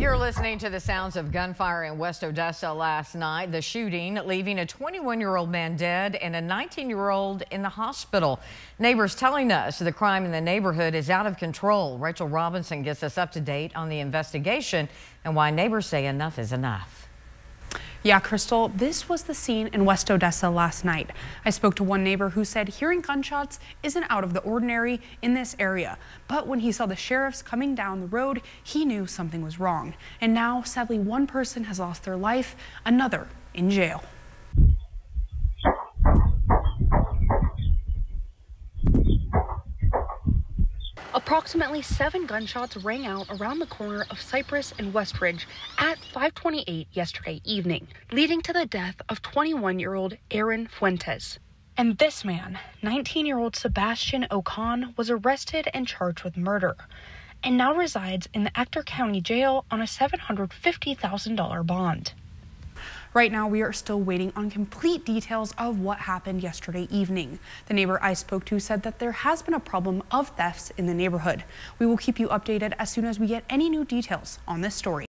You're listening to the sounds of gunfire in West Odessa last night. The shooting leaving a 21-year-old man dead and a 19-year-old in the hospital. Neighbors telling us the crime in the neighborhood is out of control. Rachel Robinson gets us up to date on the investigation and why neighbors say enough is enough. Yeah, Crystal, this was the scene in West Odessa last night. I spoke to one neighbor who said hearing gunshots isn't out of the ordinary in this area, but when he saw the sheriffs coming down the road, he knew something was wrong. And now, sadly, one person has lost their life, another in jail. Approximately 7 gunshots rang out around the corner of Cypress and Westridge at 5:28 yesterday evening, leading to the death of 21-year-old Aaron Fuentes. And this man, 19-year-old Sebastian Ocon, was arrested and charged with murder and now resides in the Ector County Jail on a $750,000 bond. Right now, we are still waiting on complete details of what happened yesterday evening. The neighbor I spoke to said that there has been a problem of thefts in the neighborhood. We will keep you updated as soon as we get any new details on this story.